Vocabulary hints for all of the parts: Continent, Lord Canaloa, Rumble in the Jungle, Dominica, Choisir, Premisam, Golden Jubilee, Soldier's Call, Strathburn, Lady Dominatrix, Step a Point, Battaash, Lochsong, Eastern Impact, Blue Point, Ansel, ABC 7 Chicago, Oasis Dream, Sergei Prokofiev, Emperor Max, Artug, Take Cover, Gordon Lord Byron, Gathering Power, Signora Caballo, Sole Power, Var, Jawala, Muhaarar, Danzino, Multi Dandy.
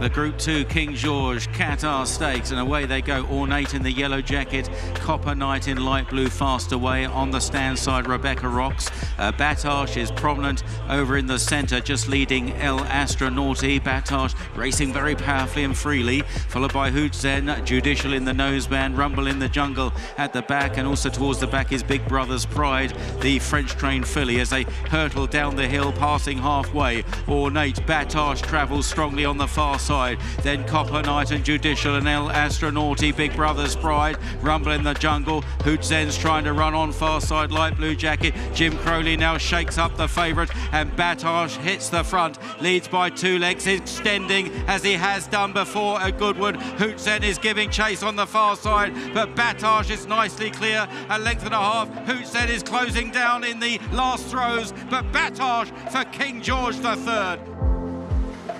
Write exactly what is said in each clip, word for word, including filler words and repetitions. The Group two King George Qatar Stakes, and away they go. Ornate in the yellow jacket, Copper Knight in light blue fast away. On the stand side, Rebecca Rocks. Uh, Battaash is prominent over in the centre, just leading El Astronauti. Battaash racing very powerfully and freely, followed by Hootsen, Judicial in the noseband, Rumble in the Jungle at the back, and also towards the back is Big Brother's Pride, the French-trained filly, as they hurtle down the hill, passing halfway. Ornate, Battaash travels strongly on the far side. Then Copper Knight and Judicial and El Astronauti, Big Brother's Pride, Rumble in the Jungle. Hootsen's trying to run on far side, light blue jacket. Jim Crowley now shakes up the favourite, and Battaash hits the front, leads by two legs, extending as he has done before at Goodwood. Hootsen is giving chase on the far side, but Battaash is nicely clear, a length and a half. Hootsen is closing down in the last throws, but Battaash for King George the Third.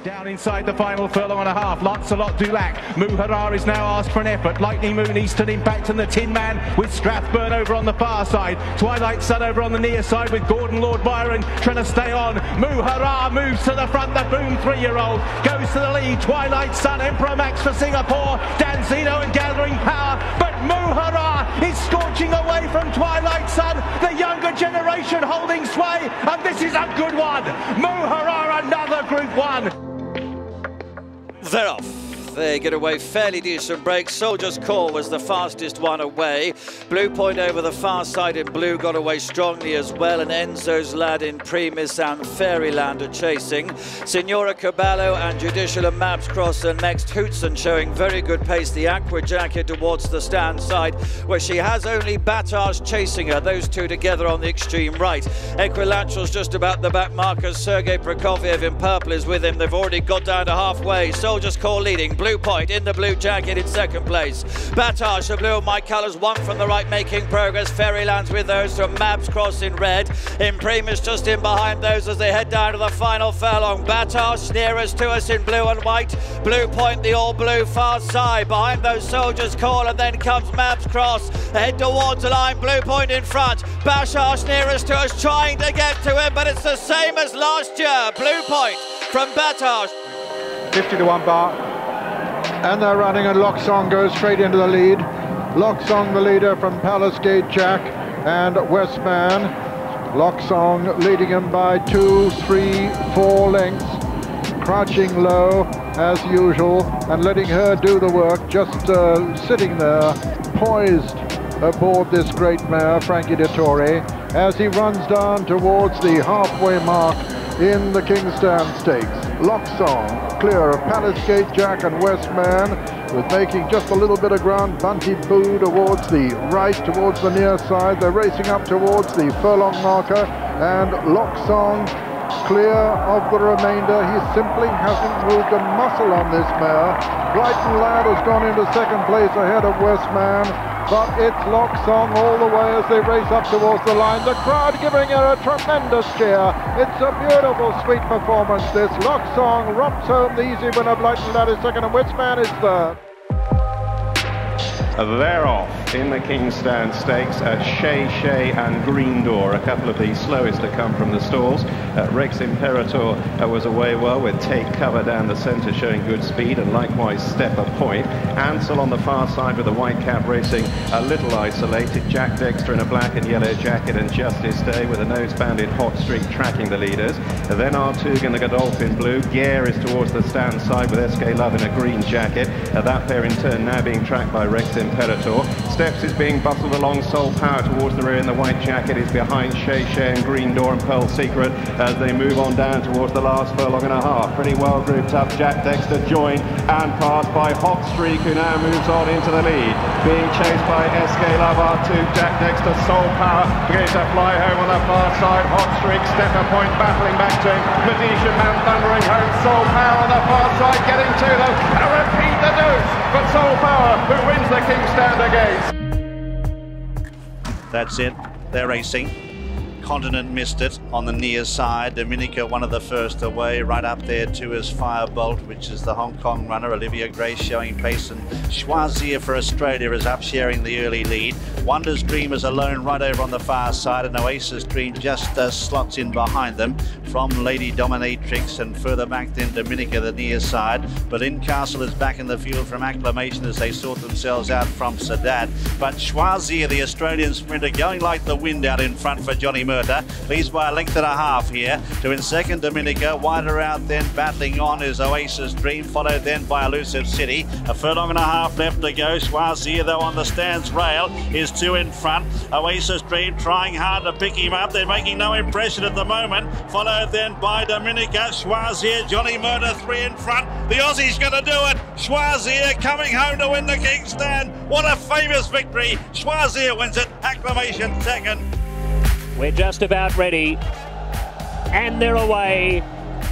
Down inside the final furlong and a half, Lancelot Dulac. Muhaarar is now asked for an effort. Lightning Moon, Eastern Impact and the Tin Man with Strathburn over on the far side. Twilight Sun over on the near side with Gordon Lord Byron trying to stay on. Muhaarar moves to the front, the Boom three-year-old goes to the lead. Twilight Sun, Emperor Max for Singapore, Danzino and Gathering Power. But Muhaarar is scorching away from Twilight Sun, the younger generation holding sway, and this is a good one. Muhaarar, another Group One. They're off. They get away fairly decent break. Soldier's Call was the fastest one away. Blue Point over the far side in blue got away strongly as well, and Enzo's Lad in Premisam, Fairyland are chasing. Signora Caballo and Judicial and Maps Cross, and next Hootsen showing very good pace. The Aqua Jacket towards the stand side, where she has only Battaash chasing her. Those two together on the extreme right. Equilateral's just about the back markers. Sergei Prokofiev in purple is with him. They've already got down to halfway. Soldier Just call leading, Blue Point in the blue jacket in second place. Battaash, the blue and white colours, one from the right making progress. Fairyland's with those from Maps Cross in red. In Primus just in behind those as they head down to the final furlong. Battaash nearest to us in blue and white. Blue Point, the all blue far side. Behind those Soldier's Call, and then comes Maps Cross. They head towards the line, Blue Point in front. Battaash nearest to us, trying to get to him, but it's the same as last year. Blue Point from Battaash. fifty to one bar, and they're running, and Lochsong goes straight into the lead. Lochsong the leader from Palace Gate Jack and Westman. Lochsong leading him by two, three, four lengths, crouching low as usual and letting her do the work, just uh, sitting there poised aboard this great mare, Frankie Dettori, as he runs down towards the halfway mark in the King's Stand Stakes. Lochsong clear of Palace Gate Jack and Westman, with making just a little bit of ground. Bunty Boo towards the right, towards the near side. They're racing up towards the furlong marker, and Lochsong clear of the remainder. He simply hasn't moved a muscle on this mare. Brighton Lad has gone into second place ahead of Westman, but it's Lochsong all the way as they race up towards the line. The crowd giving her a tremendous cheer. It's a beautiful, sweet performance, this. Lochsong romps home the easy win of Brighton Lad is second, and Westman is third. They're off in the King's Stand Stakes. Uh, Shea Shea and Green Door, a couple of the slowest to come from the stalls. Uh, Rex Imperator uh, was away well with Take Cover down the centre, showing good speed, and likewise Step a Point. Ansel on the far side with the white cap racing a little isolated. Jack Dexter in a black and yellow jacket and Justice Day with a nose-banded Hot Streak tracking the leaders. Uh, then Artug and the Godolphin blue. Gare is towards the stand side with S K Love in a green jacket. Uh, that pair in turn now being tracked by Rex Imperator. Imperator. Steps is being bustled along. Sole Power towards the rear in the white jacket is behind Shea Shea and Green Door and Pearl Secret as they move on down towards the last furlong and a half. Pretty well grouped up. Jack Dexter joined and passed by Hot Streak, who now moves on into the lead, being chased by S K Love, R two, Jack Dexter, Sole Power begins to fly home on the far side. Hot Streak, Step a Point battling back to him. Medisha Man thundering home. Sole Power on the far side getting to them. A repeat the news, but Sole Power who wins the King Stand against. That's it, they're racing. Continent missed it on the near side. Dominica, one of the first away. Right up there too is Firebolt, which is the Hong Kong runner. Olivia Grace showing pace, and Choisir for Australia is up sharing the early lead. Wonder's Dream is alone right over on the far side, and Oasis Dream just uh, slots in behind them from Lady Dominatrix, and further back then Dominica, the near side. Berlin Castle is back in the field from Acclamation as they sort themselves out from Sadat. But Choisir, the Australian sprinter, going like the wind out in front for Johnny Murtagh. Leads by a length and a half here. To in second, Dominica. Wider out then, battling on, is Oasis Dream, followed then by Elusive City. A furlong and a half left to go. Choisir, though, on the stands rail, is two in front. Oasis Dream trying hard to pick him up. They're making no impression at the moment. Followed then by Dominica. Choisir, Johnny Murtagh, three in front. The Aussie's going to do it. Choisir coming home to win the King's Stand. What a famous victory. Choisir wins it. Acclamation second. We're just about ready, and they're away.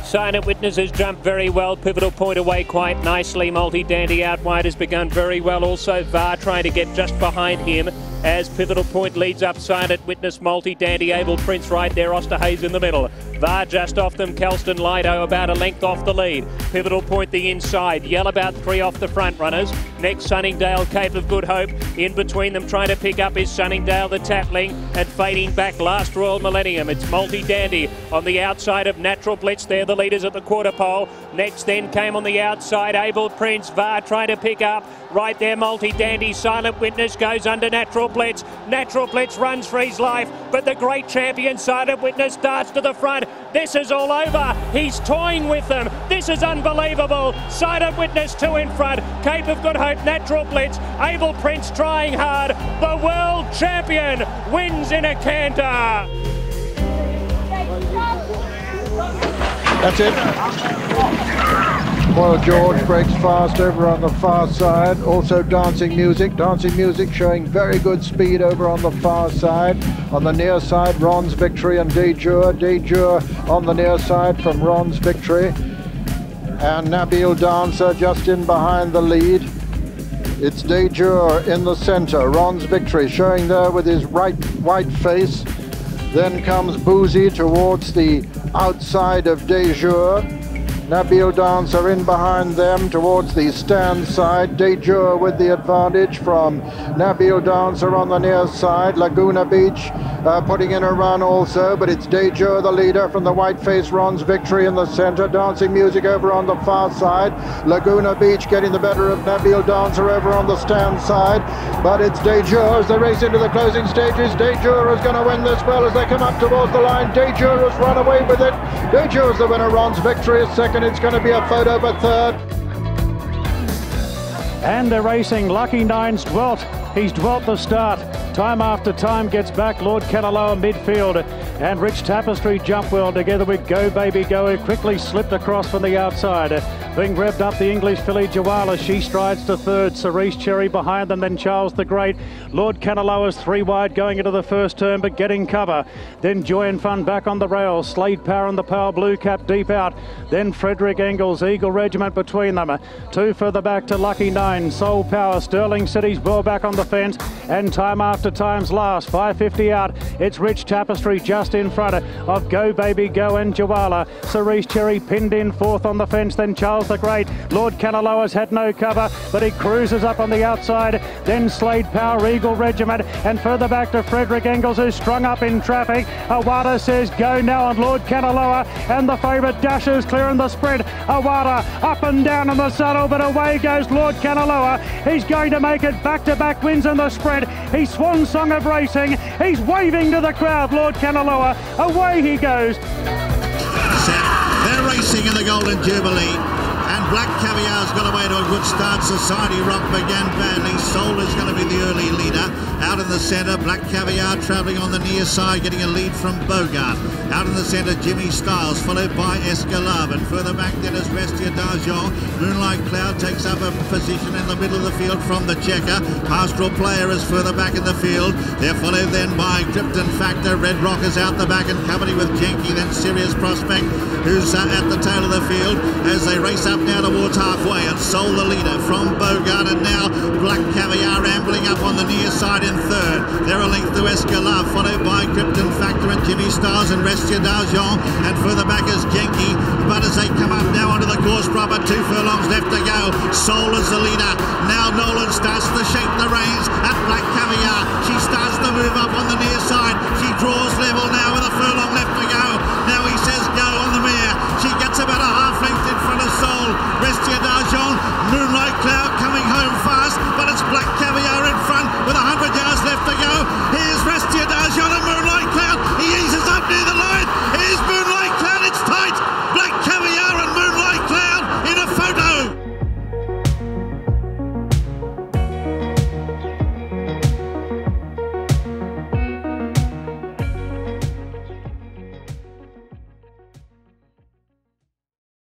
Silent Witness has jumped very well. Pivotal Point away quite nicely. Multi Dandy out wide has begun very well. Also Var trying to get just behind him as Pivotal Point leads up Silent Witness. Multi Dandy, Abel Prince right there. Osterhays in the middle. Var just off them. Kelston Lido about a length off the lead. Pivotal Point the inside. Yell about three off the front runners. Next, Sunningdale, Cape of Good Hope. In between them, trying to pick up is Sunningdale, the Tatling, and fading back last Royal Millennium. It's Multi Dandy on the outside of Natural Blitz. They're the leaders at the quarter pole. Next then came on the outside Abel Prince. Var trying to pick up. Right there, Multi Dandy. Silent Witness goes under Natural Blitz. Natural Blitz runs for his life, but the great champion Silent Witness darts to the front. This is all over. He's toying with them. This is unbelievable. Silent Witness two in front. Cape of Good Hope, Natural Blitz, Abel Prince trying hard. The world champion wins in a canter. That's it. Well, George breaks fast over on the far side. Also Dancing Music. Dancing Music showing very good speed over on the far side. On the near side, Ron's Victory and Detour. Detour on the near side from Ron's Victory. And Nabil Dancer just in behind the lead. It's Detour in the centre. Ron's Victory showing there with his right white face. Then comes Boozy towards the outside of Detour. Nabil Dancer in behind them towards the stand side. Detour with the advantage from Nabil Dancer on the near side. Laguna Beach uh, putting in a run also, but it's Detour the leader from the white face. Ron's Victory in the center. Dancing Music over on the far side. Laguna Beach getting the better of Nabil Dancer over on the stand side, but it's Detour as they race into the closing stages. Detour is going to win this well as they come up towards the line. Detour has run away with it. Detour is the winner. Ron's Victory is second. It's going to be a photo for third. And they're racing. Lucky Nine's dwelt. He's dwelt the start. Time after time gets back. Lord Canaloa midfield. And Rich Tapestry jump well together with Go Baby Go, who quickly slipped across from the outside. Being revved up, the English filly Jawala, she strides to third. Cerise Cherry behind them, then Charles the Great. Lord Canaloa's three wide going into the first turn, but getting cover. Then Joy and Fun back on the rail. Slade Power and the Power Blue Cap deep out. Then Frederick Engels, Eagle Regiment between them. Two further back to Lucky Nine, Sole Power, Sterling City's well back on the fence. And time after time's last, five fifty out. It's Rich Tapestry just in front of Go Baby Go and Jawala. Cerise Cherry pinned in fourth on the fence, then Charles the Great. Lord Canaloa's had no cover, but he cruises up on the outside. Then Slade Power, Eagle Regiment, and further back to Frederick Engels, who's strung up in traffic. Awada says go now, and Lord Canaloa and the favourite dashes clear in the sprint. Awada up and down in the saddle, but away goes Lord Canaloa. He's going to make it. Back-to-back wins in the sprint. He's swan song of racing. He's waving to the crowd, Lord Canaloa. Away he goes. They're racing in the Golden Jubilee. And Black Caviar's got away to a good start. Society Rock began badly. Soul is going to be the early leader. Out in the centre, Black Caviar travelling on the near side, getting a lead from Bogart. Out in the centre, Jimmy Stiles, followed by Escalavan. Further back then is Restia D'Argent. Moonlight Cloud takes up a position in the middle of the field from the checker. Pastoral Player is further back in the field. They're followed then by Krypton Factor. Red Rock is out the back and company with Jenke. Then Serious Prospect, who's uh, at the tail of the field as they race up now towards halfway. And Soul the leader from Bogart, and now Black Caviar ambling up on the near side in third. third. They're a length to Escalade, followed by Krypton Factor and Jimmy Stars and Restia d'Argent, and further back is Genki. But as they come up now onto the course proper, two furlongs left to go. Soul is the leader. Now Nolan starts to shake the reins at Black Caviar.